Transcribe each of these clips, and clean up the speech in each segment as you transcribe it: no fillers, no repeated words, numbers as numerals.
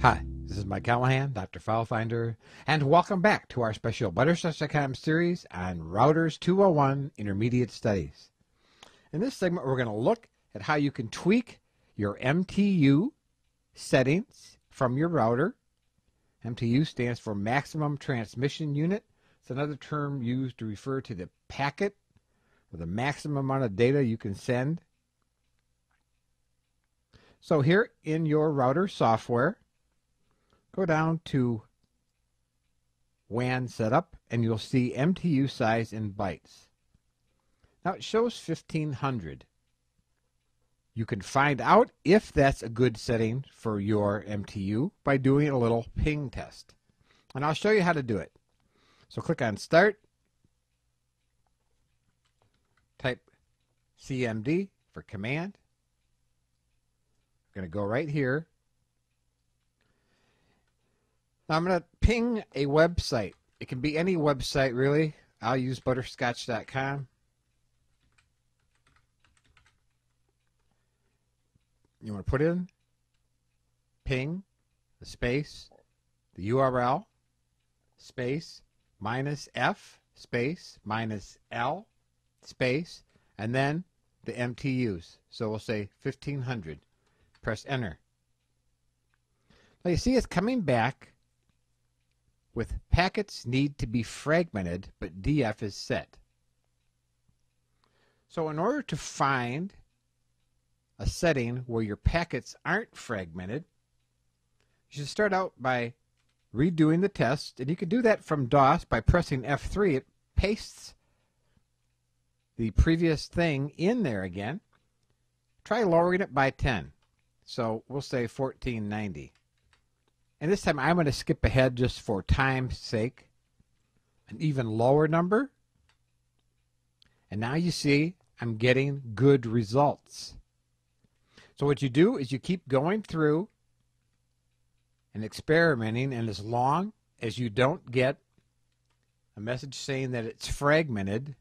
Hi, this is Mike Callahan, Dr. FileFinder, and welcome back to our special Butterscotch.com series on Routers 201 Intermediate Studies. In this segment, we're going to look at how you can tweak your MTU settings from your router. MTU stands for Maximum Transmission Unit. It's another term used to refer to the packet or the maximum amount of data you can send. So here in your router software, go down to WAN setup and you'll see MTU size in bytes. Now it shows 1500. You can find out if that's a good setting for your MTU by doing a little ping test. And I'll show you how to do it. So click on Start, type CMD for command. I'm going to go right here. Now I'm going to ping a website. It can be any website, really. I'll use Butterscotch.com. You want to put in ping, the space, the URL, space, -f, space, -l, space, and then the MTUs. So we'll say 1500. Press enter. Now you see it's coming back with packets need to be fragmented, but DF is set. So in order to find a setting where your packets aren't fragmented, you should start out by redoing the test, and you can do that from DOS by pressing F3. It pastes the previous thing in there again. Try lowering it by 10. So we'll say 1490. And this time I'm going to skip ahead just for time's sake. An even lower number. And now you see I'm getting good results. So what you do is you keep going through and experimenting, and as long as you don't get a message saying that it's fragmented.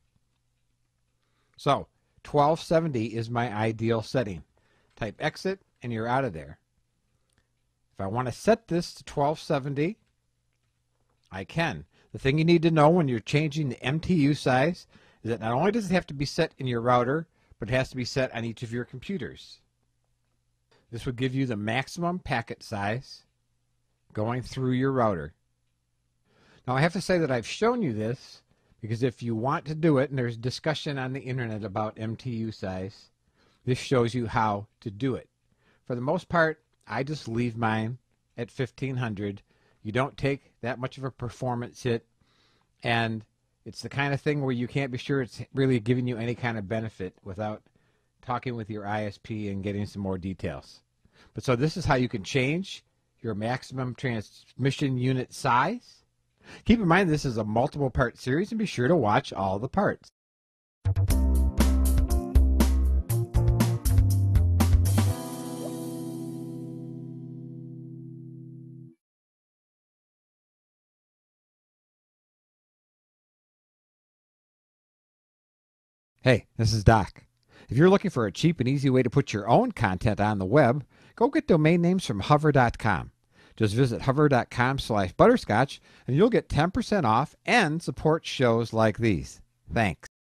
So 1270 is my ideal setting. Type exit and you're out of there. If I want to set this to 1270, I can. The thing you need to know when you're changing the MTU size is that not only does it have to be set in your router, but it has to be set on each of your computers. This would give you the maximum packet size going through your router. Now I have to say that I've shown you this because if you want to do it, and there's discussion on the internet about MTU size, this shows you how to do it. For the most part, I just leave mine at 1500. You don't take that much of a performance hit, and it's the kind of thing where you can't be sure it's really giving you any kind of benefit without talking with your ISP and getting some more details. But so this is how you can change your maximum transmission unit size. Keep in mind this is a multiple part series, and be sure to watch all the parts. Hey, this is Doc. If you're looking for a cheap and easy way to put your own content on the web, go get domain names from Hover.com. Just visit Hover.com/Butterscotch and you'll get 10% off and support shows like these. Thanks.